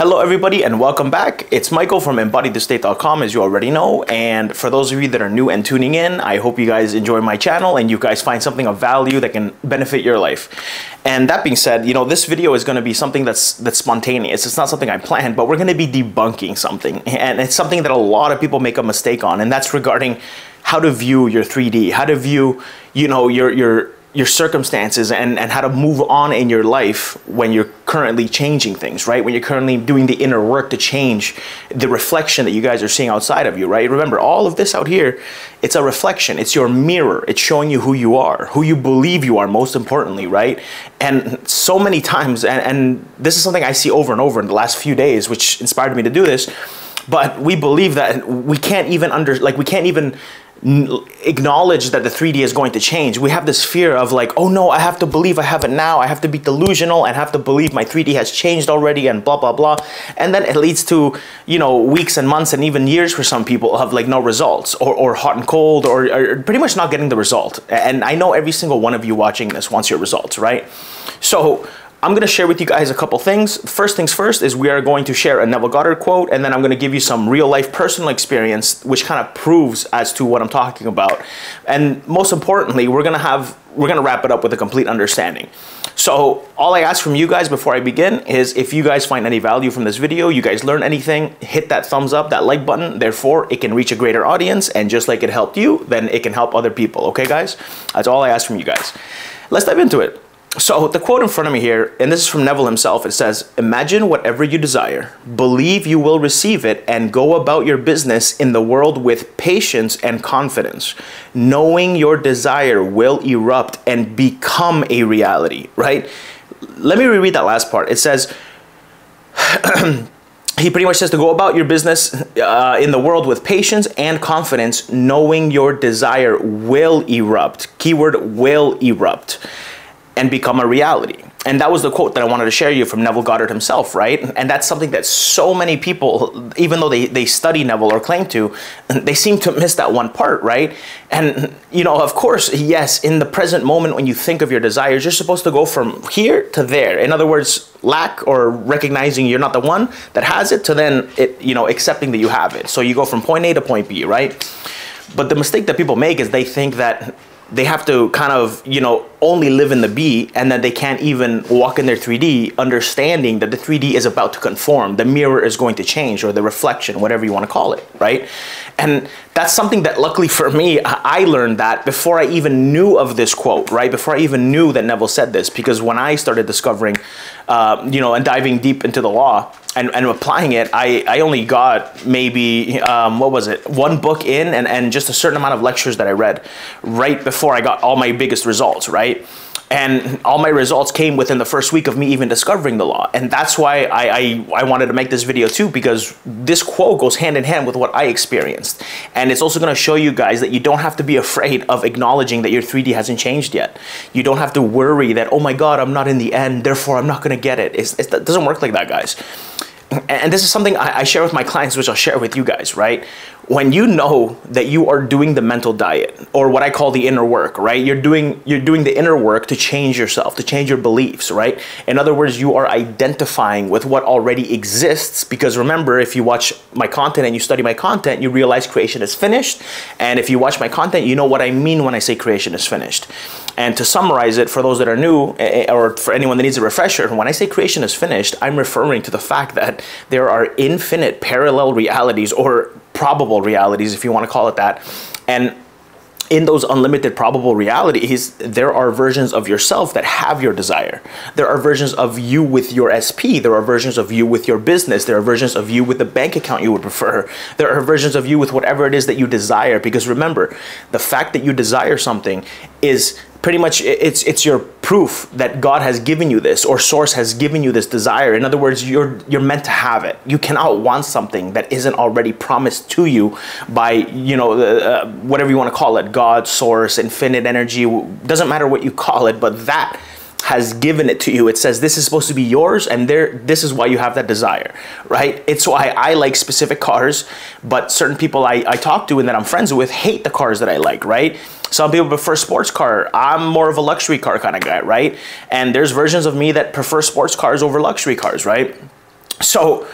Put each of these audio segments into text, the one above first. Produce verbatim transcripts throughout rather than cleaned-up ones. Hello everybody and welcome back. It's Michael from embody the state dot com, as you already know, and for those of you that are new and tuning in, I hope you guys enjoy my channel and you guys find something of value that can benefit your life. And that being said, you know, this video is going to be something that's that's spontaneous. It's not something I planned, but we're going to be debunking something, and it's something that a lot of people make a mistake on, and that's regarding how to view your three D, how to view, you know, your your your circumstances and, and how to move on in your life when you're currently changing things, right? When you're currently doing the inner work to change the reflection that you guys are seeing outside of you, right? Remember, all of this out here, it's a reflection. It's your mirror. It's showing you who you are, who you believe you are, most importantly, right? And so many times, and, and this is something I see over and over in the last few days, which inspired me to do this, but we believe that we can't even under, like we can't even acknowledge that the three D is going to change. We have this fear of like, oh no, I have to believe I have it now. I have to be delusional and have to believe my three D has changed already and blah, blah, blah. And then it leads to, you know, weeks and months and even years for some people of like no results, or, or hot and cold, or, or pretty much not getting the result. And I know every single one of you watching this wants your results, right? So I'm going to share with you guys a couple things. First things first is we are going to share a Neville Goddard quote, and then I'm going to give you some real life personal experience which kind of proves as to what I'm talking about. And most importantly, we're going to have we're going to wrap it up with a complete understanding. So all I ask from you guys before I begin is if you guys find any value from this video, you guys learn anything, hit that thumbs up, that like button. Therefore, it can reach a greater audience, and just like it helped you, then it can help other people. Okay, guys? That's all I ask from you guys. Let's dive into it. So the quote in front of me here, and this is from Neville himself, it says, "Imagine whatever you desire, believe you will receive it, and go about your business in the world with patience and confidence, knowing your desire will erupt and become a reality," right? Let me reread that last part. It says, he pretty much says to go about your business uh, in the world with patience and confidence, knowing your desire will erupt, keyword will erupt, and become a reality. And that was the quote that I wanted to share you from Neville Goddard himself, right? And that's something that so many people, even though they, they study Neville or claim to, they seem to miss that one part, right? And, you know, of course, yes, in the present moment when you think of your desires, you're supposed to go from here to there. In other words, lack or recognizing you're not the one that has it to then, it, you know, accepting that you have it. So you go from point A to point B, right? But the mistake that people make is they think that they have to kind of, you know, only live in the B, and that they can't even walk in their three D, understanding that the three D is about to conform. The mirror is going to change, or the reflection, whatever you want to call it, right? And that's something that luckily for me, I learned that before I even knew of this quote, right? Before I even knew that Neville said this, because when I started discovering, uh, you know, and diving deep into the law, And, and applying it, I, I only got maybe, um, what was it, one book in and, and just a certain amount of lectures that I read right before I got all my biggest results, right? And all my results came within the first week of me even discovering the law. And that's why I, I, I wanted to make this video too, because this quote goes hand in hand with what I experienced. And it's also going to show you guys that you don't have to be afraid of acknowledging that your three D hasn't changed yet. You don't have to worry that, oh my God, I'm not in the end, therefore I'm not going to get it. It's, it's, it doesn't work like that, guys. And this is something I share with my clients, which I'll share with you guys, right? When you know that you are doing the mental diet, or what I call the inner work, right? You're doing, you're doing the inner work to change yourself, to change your beliefs, right? In other words, you are identifying with what already exists, because remember, if you watch my content and you study my content, you realize creation is finished. And if you watch my content, you know what I mean when I say creation is finished. And to summarize it, for those that are new, or for anyone that needs a refresher, when I say creation is finished, I'm referring to the fact that there are infinite parallel realities, or probable realities, if you want to call it that. And in those unlimited probable realities, there are versions of yourself that have your desire. There are versions of you with your S P. There are versions of you with your business. There are versions of you with the bank account you would prefer. There are versions of you with whatever it is that you desire. Because remember, the fact that you desire something is pretty much, it's, it's your proof that God has given you this, or source has given you this desire. In other words, you're, you're meant to have it. You cannot want something that isn't already promised to you by, you know, uh, whatever you want to call it, God. God, source, infinite energy, doesn't matter what you call it, but that has given it to you. It says this is supposed to be yours, and there, this is why you have that desire, right? It's why I like specific cars, but certain people I, I talk to and that I'm friends with hate the cars that I like, right? Some people prefer sports car. I'm more of a luxury car kind of guy, right? And there's versions of me that prefer sports cars over luxury cars, right? So,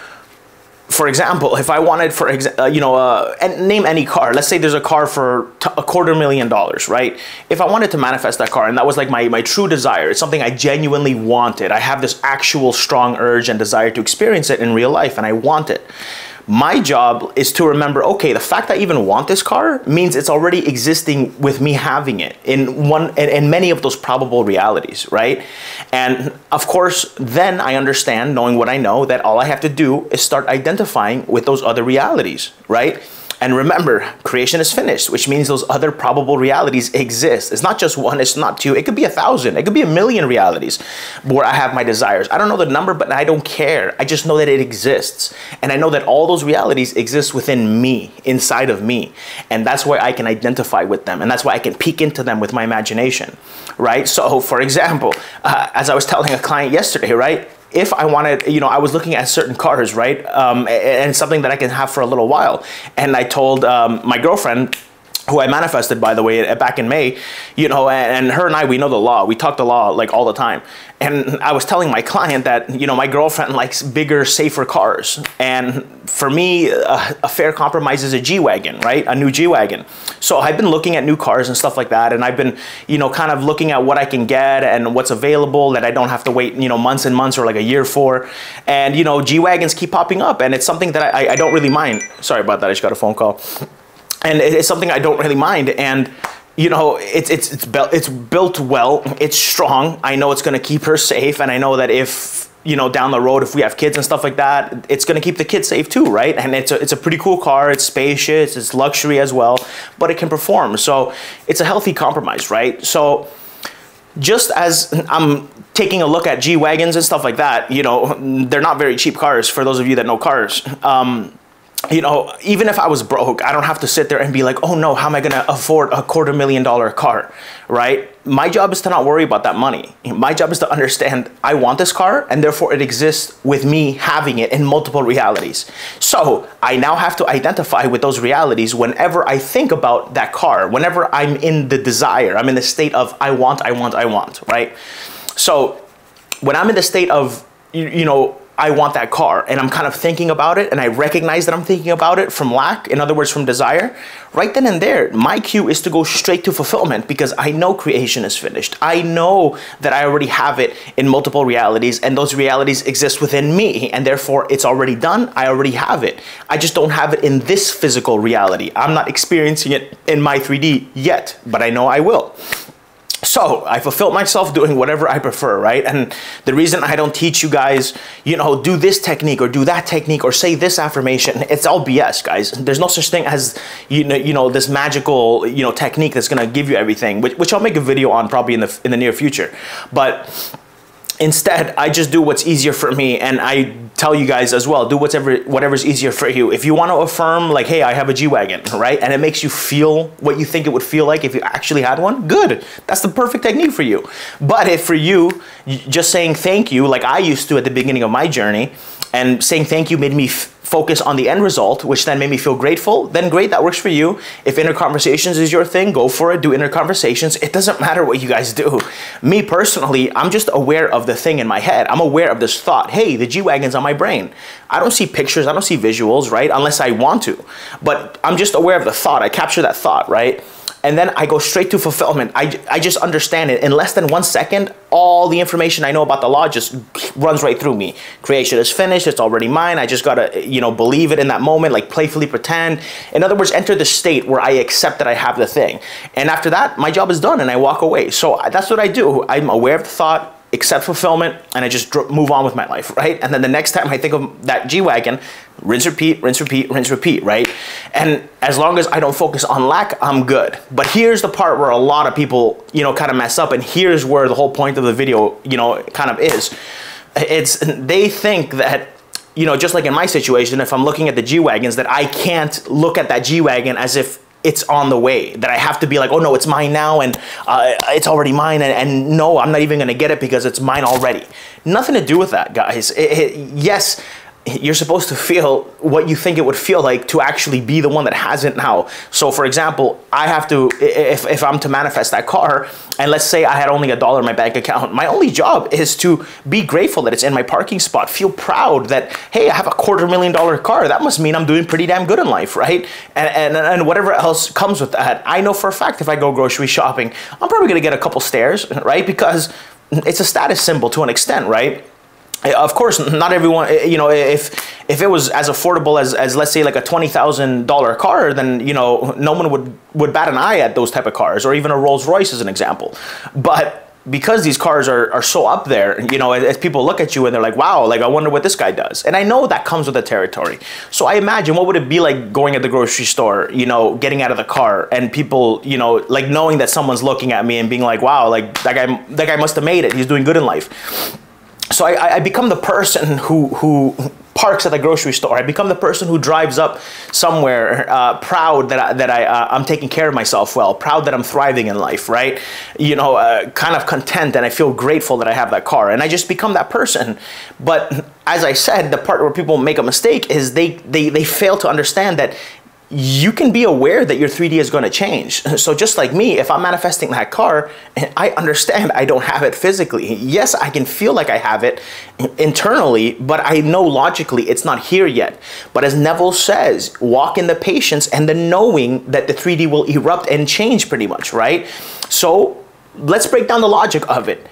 for example, if I wanted, for exa uh, you know, uh, and name any car. Let's say there's a car for t a quarter million dollars, right? If I wanted to manifest that car, and that was like my, my true desire, it's something I genuinely wanted. I have this actual strong urge and desire to experience it in real life, and I want it. My job is to remember, okay, the fact I even want this car means it's already existing with me having it in one in, in many of those probable realities, right? And of course, then I understand, knowing what I know, that all I have to do is start identifying with those other realities, right? And remember, creation is finished, which means those other probable realities exist. It's not just one, it's not two, it could be a thousand, it could be a million realities where I have my desires. I don't know the number, but I don't care. I just know that it exists. And I know that all those realities exist within me, inside of me. And that's why I can identify with them. And that's why I can peek into them with my imagination, right? So for example, uh, as I was telling a client yesterday, right? If I wanted, you know, I was looking at certain cars, right? Um, and something that I can have for a little while. And I told um, my girlfriend, who I manifested, by the way, back in May, you know, and her and I, we know the law. We talk the law like all the time. And I was telling my client that, you know, my girlfriend likes bigger, safer cars. And for me, a, a fair compromise is a G-Wagon, right? A new G-Wagon. So I've been looking at new cars and stuff like that. And I've been, you know, kind of looking at what I can get and what's available that I don't have to wait, you know, months and months or like a year for. And, you know, G-Wagons keep popping up. And it's something that I, I don't really mind. Sorry about that. I just got a phone call. And it's something I don't really mind. And, you know, it's, it's, it's, built, it's built well, it's strong. I know it's going to keep her safe. And I know that if, you know, down the road, if we have kids and stuff like that, it's going to keep the kids safe too, right? And it's a, it's a pretty cool car. It's spacious, it's luxury as well, but it can perform. So it's a healthy compromise, right? So just as I'm taking a look at G-Wagons and stuff like that, you know, they're not very cheap cars for those of you that know cars. Um, You know, even if I was broke, I don't have to sit there and be like, oh no, how am I going to afford a quarter million dollar car, right? My job is to not worry about that money. My job is to understand I want this car and therefore it exists with me having it in multiple realities. So I now have to identify with those realities whenever I think about that car, whenever I'm in the desire, I'm in the state of I want, I want, I want, right? So when I'm in the state of, you, you know, I want that car and I'm kind of thinking about it and I recognize that I'm thinking about it from lack, in other words, from desire, right then and there, my cue is to go straight to fulfillment because I know creation is finished. I know that I already have it in multiple realities and those realities exist within me and therefore it's already done. I already have it. I just don't have it in this physical reality. I'm not experiencing it in my three D yet, but I know I will. So I fulfilled myself doing whatever I prefer, right? And the reason I don't teach you guys, you know, do this technique or do that technique or say this affirmation, it's all B S, guys. There's no such thing as, you know, you know this magical, you know, technique that's going to give you everything, which, which I'll make a video on probably in the, in the near future. But instead, I just do what's easier for me. And I tell you guys as well, do whatever, whatever's easier for you. If you want to affirm like, hey, I have a G-Wagon, right? And it makes you feel what you think it would feel like if you actually had one, good. That's the perfect technique for you. But if for you, just saying thank you, like I used to at the beginning of my journey, and saying thank you made me f focus on the end result, which then made me feel grateful, then great, that works for you. If inner conversations is your thing, go for it, do inner conversations. It doesn't matter what you guys do. Me personally, I'm just aware of the thing in my head. I'm aware of this thought, hey, the G-Wagon's on my brain. I don't see pictures, I don't see visuals, right? Unless I want to, but I'm just aware of the thought. I capture that thought, right? And then I go straight to fulfillment. I, I just understand it. In less than one second, all the information I know about the law just runs right through me. Creation is finished. It's already mine. I just got to, you know, believe it in that moment, like playfully pretend. In other words, enter the state where I accept that I have the thing. And after that, my job is done and I walk away. So that's what I do. I'm aware of the thought, accept fulfillment, and I just move on with my life, right? And then the next time I think of that G-Wagon, rinse, repeat, rinse, repeat, rinse, repeat, right? And as long as I don't focus on lack, I'm good. But here's the part where a lot of people, you know, kind of mess up, and here's where the whole point of the video, you know, kind of is. It's, they think that, you know, just like in my situation, if I'm looking at the G-Wagons, that I can't look at that G-Wagon as if it's on the way, that I have to be like, oh no, it's mine now and uh, it's already mine and, and no, I'm not even gonna get it because it's mine already. Nothing to do with that, guys. It, it, yes, you're supposed to feel what you think it would feel like to actually be the one that has it now. So for example, I have to, if, if I'm to manifest that car, and let's say I had only a dollar in my bank account, my only job is to be grateful that it's in my parking spot, feel proud that, hey, I have a quarter million dollar car. That must mean I'm doing pretty damn good in life, right? And, and, and whatever else comes with that. I know for a fact if I go grocery shopping, I'm probably gonna get a couple stares, right? Because it's a status symbol to an extent, right? Of course, not everyone, you know, if if it was as affordable as, as let's say like a twenty thousand dollar car, then, you know, no one would, would bat an eye at those type of cars, or even a Rolls Royce as an example. But because these cars are, are so up there, you know, as people look at you and they're like, wow, like I wonder what this guy does. And I know that comes with the territory. So I imagine what would it be like going at the grocery store, you know, getting out of the car and people, you know, like knowing that someone's looking at me and being like, wow, like that guy, that guy must have made it. He's doing good in life. So I, I become the person who, who parks at the grocery store. I become the person who drives up somewhere uh, proud that, I, that I, uh, I'm taking care of myself well, proud that I'm thriving in life, right? You know, uh, kind of content, and I feel grateful that I have that car. And I just become that person. But as I said, the part where people make a mistake is they, they, they fail to understand that you can be aware that your three D is going to change. So just like me, if I'm manifesting that car, I understand I don't have it physically. Yes, I can feel like I have it internally, but I know logically it's not here yet. But as Neville says, walk in the patience and the knowing that the three D will erupt and change pretty much, right? So let's break down the logic of it.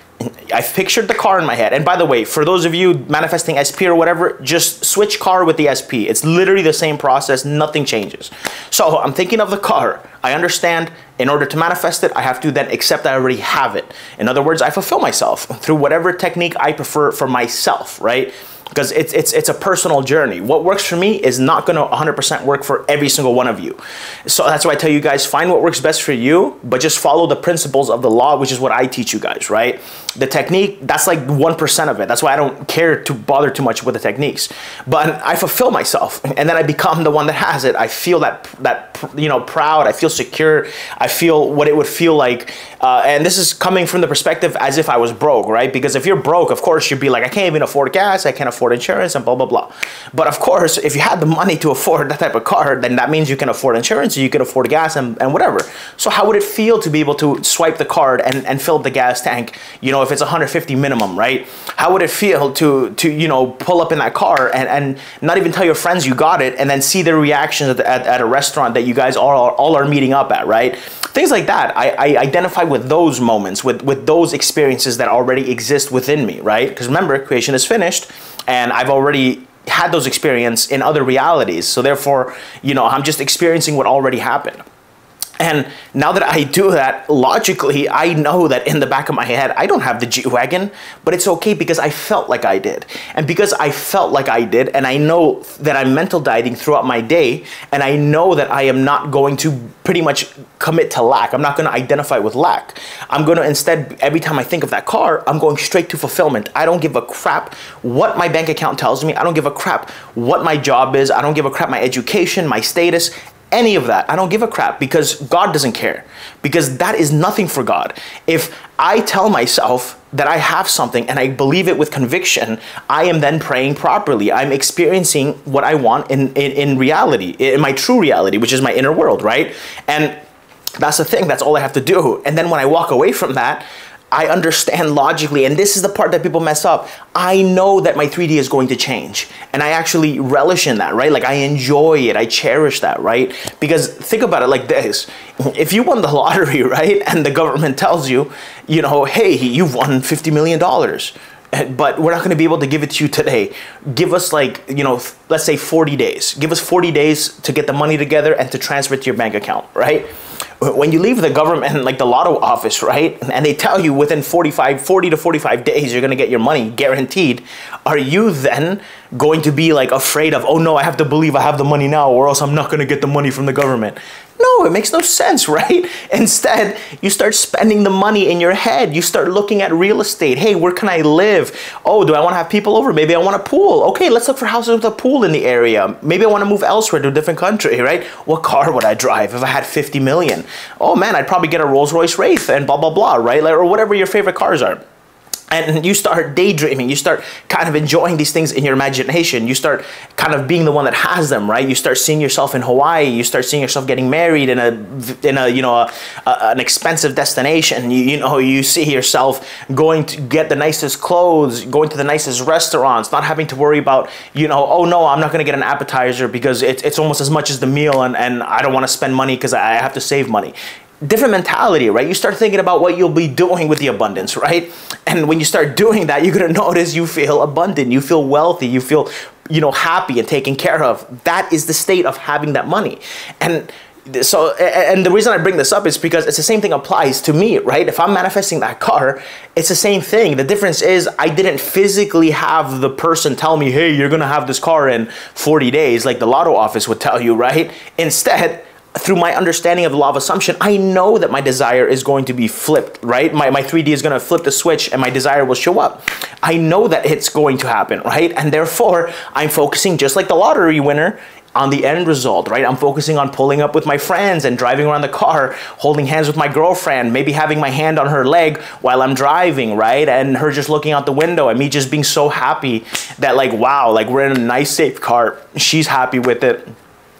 I've pictured the car in my head. And by the way, for those of you manifesting S P or whatever, just switch car with the S P. It's literally the same process. Nothing changes. So I'm thinking of the car. I understand in order to manifest it, I have to then accept that I already have it. In other words, I fulfill myself through whatever technique I prefer for myself, right? Because it's, it's, it's a personal journey. What works for me is not going to one hundred percent work for every single one of you. So that's why I tell you guys, find what works best for you, but just follow the principles of the law, which is what I teach you guys, right? The technique, that's like one percent of it. That's why I don't care to bother too much with the techniques. But I fulfill myself, and then I become the one that has it. I feel that, that you know, proud. I feel secure. I feel what it would feel like. Uh, and this is coming from the perspective as if I was broke, right? Because if you're broke, of course, you'd be like, I can't even afford gas. I can't afford insurance and blah, blah, blah. But of course, if you had the money to afford that type of car, then that means you can afford insurance, you can afford gas and, and whatever. So how would it feel to be able to swipe the card and, and fill up the gas tank, you know, if it's one hundred fifty minimum, right? How would it feel to, to you know, pull up in that car and, and not even tell your friends you got it and then see their reactions at, the, at, at a restaurant that you guys all are, all are meeting up at, right? Things like that. I, I identify with those moments, with, with those experiences that already exist within me, right? Because remember, creation is finished. And I've already had those experiences in other realities. So therefore, you know, I'm just experiencing what already happened. And now that I do that, logically, I know that in the back of my head, I don't have the G-Wagon, but it's okay because I felt like I did. And because I felt like I did, and I know that I'm mental dieting throughout my day, and I know that I am not going to pretty much commit to lack. I'm not going to identify with lack. I'm going to instead, every time I think of that car, I'm going straight to fulfillment. I don't give a crap what my bank account tells me. I don't give a crap what my job is. I don't give a crap my education, my status, any of that. I don't give a crap because God doesn't care, because that is nothing for God. If I tell myself that I have something and I believe it with conviction, I am then praying properly. I'm experiencing what I want in, in, in reality, in my true reality, which is my inner world, right? And that's the thing, that's all I have to do. And then when I walk away from that, I understand logically, and this is the part that people mess up. I know that my three D is going to change, and I actually relish in that, right? Like I enjoy it, I cherish that, right? Because think about it like this. If you won the lottery, right, and the government tells you, you know, hey, you've won fifty million dollars, but we're not going to be able to give it to you today. Give us like, you know, let's say forty days. Give us forty days to get the money together and to transfer it to your bank account, right? When you leave the government, like the lotto office, right? And they tell you within forty-five, forty to forty-five days, you're going to get your money guaranteed. Are you then going to be like afraid of, oh no, I have to believe I have the money now or else I'm not going to get the money from the government? No, it makes no sense, right? Instead, you start spending the money in your head. You start looking at real estate. Hey, where can I live? Oh, do I want to have people over? Maybe I want a pool. Okay, let's look for houses with a pool in the area. Maybe I want to move elsewhere to a different country, right? What car would I drive if I had fifty million? Oh man, I'd probably get a Rolls Royce Wraith and blah, blah, blah, right? Like, or whatever your favorite cars are. And you start daydreaming, you start kind of enjoying these things in your imagination, you start kind of being the one that has them, right? You start seeing yourself in Hawaii, you start seeing yourself getting married in a, in a you know, a, a, an expensive destination, you, you know, you see yourself going to get the nicest clothes, going to the nicest restaurants, not having to worry about, you know, oh no, I'm not going to get an appetizer because it, it's almost as much as the meal and, and I don't want to spend money because I have to save money. Different mentality, right? You start thinking about what you'll be doing with the abundance, right? And when you start doing that, you're gonna notice you feel abundant, you feel wealthy, you feel, you know, happy and taken care of. That is the state of having that money. And so, and the reason I bring this up is because it's the same thing applies to me, right? If I'm manifesting that car, it's the same thing. The difference is I didn't physically have the person tell me, hey, you're gonna have this car in forty days, like the lotto office would tell you, right? Instead, through my understanding of the law of assumption, I know that my desire is going to be flipped, right? My, my three D is going to flip the switch and my desire will show up. I know that it's going to happen, right? And therefore, I'm focusing just like the lottery winner on the end result, right? I'm focusing on pulling up with my friends and driving around the car, holding hands with my girlfriend, maybe having my hand on her leg while I'm driving, right? And her just looking out the window and me just being so happy that like, wow, like we're in a nice safe car. She's happy with it.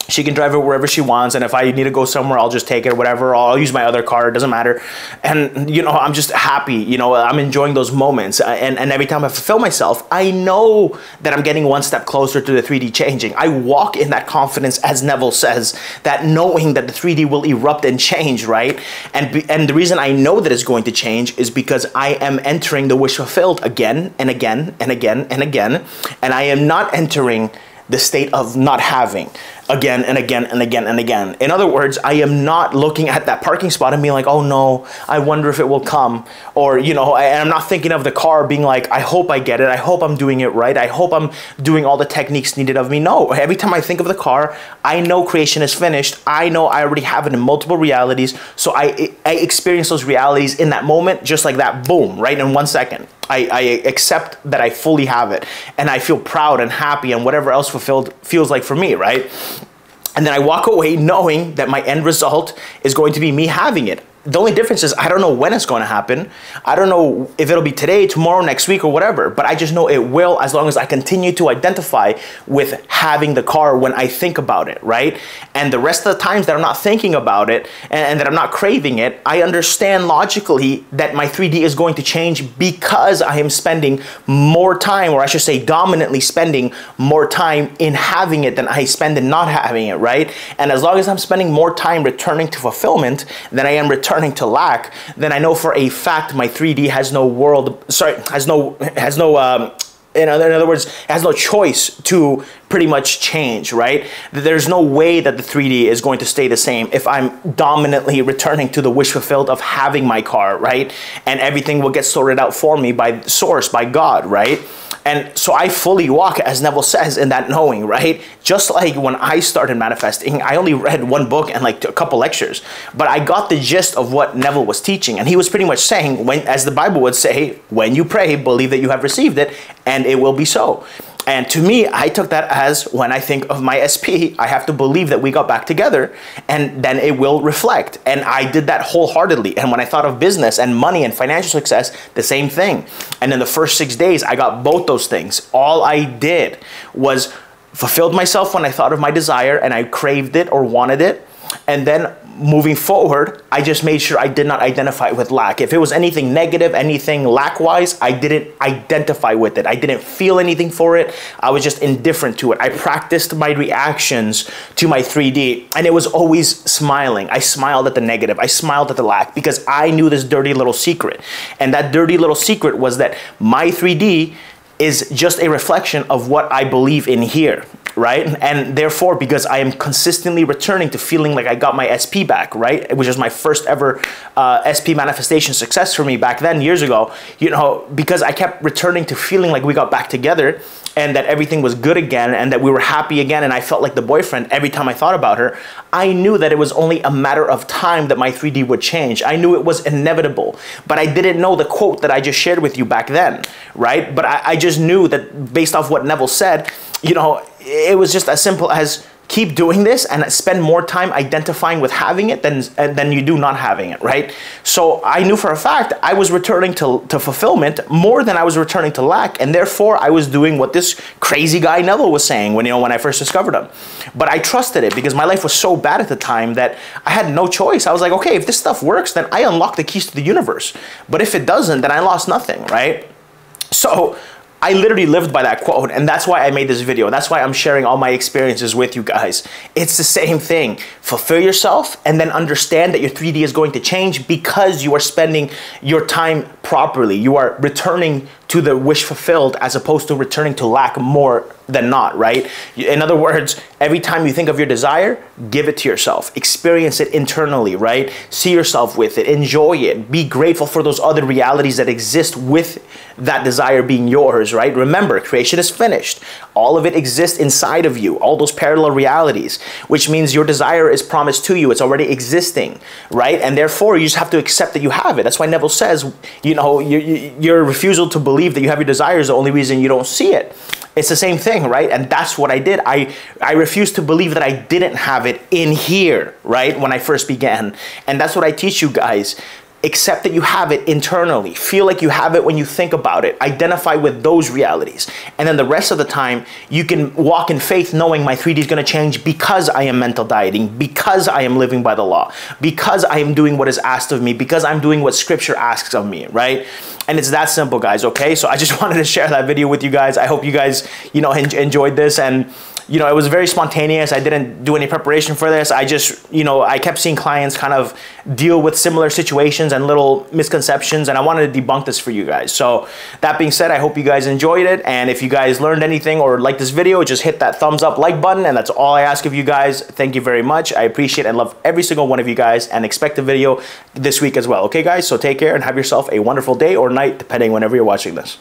She can drive it wherever she wants, and if I need to go somewhere, I'll just take it or whatever. I'll use my other car, it doesn't matter. And, you know, I'm just happy, you know, I'm enjoying those moments. And, and every time I fulfill myself, I know that I'm getting one step closer to the three D changing. I walk in that confidence, as Neville says, that knowing that the three D will erupt and change, right? And, be, and the reason I know that it's going to change is because I am entering the wish fulfilled again and again and again and again, and I am not entering the state of not having again and again and again and again. In other words, I am not looking at that parking spot and being like, oh no, I wonder if it will come. Or, you know, I, and I'm not thinking of the car being like, I hope I get it. I hope I'm doing it right. I hope I'm doing all the techniques needed of me. No, every time I think of the car, I know creation is finished. I know I already have it in multiple realities. So I, I experience those realities in that moment, just like that, boom, right in one second. I, I accept that I fully have it and I feel proud and happy and whatever else fulfilled feels like for me, right? And then I walk away knowing that my end result is going to be me having it. The only difference is I don't know when it's going to happen. I don't know if it'll be today, tomorrow, next week, or whatever, but I just know it will as long as I continue to identify with having the car when I think about it, right? And the rest of the times that I'm not thinking about it and, and that I'm not craving it, I understand logically that my three D is going to change because I am spending more time, or I should say dominantly spending more time in having it than I spend in not having it, right? And as long as I'm spending more time returning to fulfillment than I am returning to lack, then I know for a fact my three D has no world, sorry, has no, has no, um, in other, in other words, has no choice to pretty much change, right? There's no way that the three D is going to stay the same if I'm dominantly returning to the wish fulfilled of having my car, right? And everything will get sorted out for me by source, by God, right? And so I fully walk, as Neville says, in that knowing, right? Just like when I started manifesting, I only read one book and like a couple lectures, but I got the gist of what Neville was teaching. And he was pretty much saying, when, as the Bible would say, when you pray, believe that you have received it and it will be so. And to me, I took that as when I think of my S P, I have to believe that we got back together and then it will reflect. And I did that wholeheartedly. And when I thought of business and money and financial success, the same thing. And in the first six days, I got both those things. All I did was fulfilled myself when I thought of my desire and I craved it or wanted it. And then moving forward, I just made sure I did not identify with lack. If it was anything negative, anything lack-wise, I didn't identify with it. I didn't feel anything for it. I was just indifferent to it. I practiced my reactions to my three D, and it was always smiling. I smiled at the negative. I smiled at the lack because I knew this dirty little secret. And that dirty little secret was that my three D is just a reflection of what I believe in here, right? And therefore, because I am consistently returning to feeling like I got my S P back, right? Which is my first ever uh, S P manifestation success for me back then, years ago, you know, because I kept returning to feeling like we got back together and that everything was good again and that we were happy again and I felt like the boyfriend every time I thought about her, I knew that it was only a matter of time that my three D would change. I knew it was inevitable, but I didn't know the quote that I just shared with you back then, right? But I, I just knew that based off what Neville said, you know, it was just as simple as keep doing this and spend more time identifying with having it than, than you do not having it, right? So I knew for a fact I was returning to, to fulfillment more than I was returning to lack, and therefore I was doing what this crazy guy Neville was saying when, you know, when I first discovered him. But I trusted it because my life was so bad at the time that I had no choice. I was like, okay, if this stuff works, then I unlock the keys to the universe. But if it doesn't, then I lost nothing, right? So I literally lived by that quote, and that's why I made this video. That's why I'm sharing all my experiences with you guys. It's the same thing. Fulfill yourself and then understand that your three D is going to change because you are spending your time properly. You are returning to the wish fulfilled as opposed to returning to lack more than not, right? In other words, every time you think of your desire, give it to yourself. Experience it internally, right? See yourself with it. Enjoy it. Be grateful for those other realities that exist with that desire being yours, right? Remember, creation is finished. All of it exists inside of you, all those parallel realities, which means your desire is promised to you. It's already existing, right? And therefore, you just have to accept that you have it. That's why Neville says, you know, your, your refusal to believe that you have your desire is the only reason you don't see it. It's the same thing, right? And that's what I did. I, I refused to believe that I didn't have it in here, right? When I first began. And that's what I teach you guys. Accept that you have it internally. Feel like you have it when you think about it. Identify with those realities. And then the rest of the time, you can walk in faith knowing my three D is going to change because I am mental dieting, because I am living by the law, because I am doing what is asked of me, because I'm doing what scripture asks of me, right? And it's that simple, guys, okay? So I just wanted to share that video with you guys. I hope you guys, you know, en- enjoyed this, and you know, it was very spontaneous. I didn't do any preparation for this. I just, you know, I kept seeing clients kind of deal with similar situations and little misconceptions, and I wanted to debunk this for you guys. So that being said, I hope you guys enjoyed it. And if you guys learned anything or liked this video, just hit that thumbs up like button, and that's all I ask of you guys. Thank you very much. I appreciate and love every single one of you guys, and expect a video this week as well. Okay, guys? So take care and have yourself a wonderful day or night, depending whenever you're watching this.